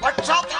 What's up?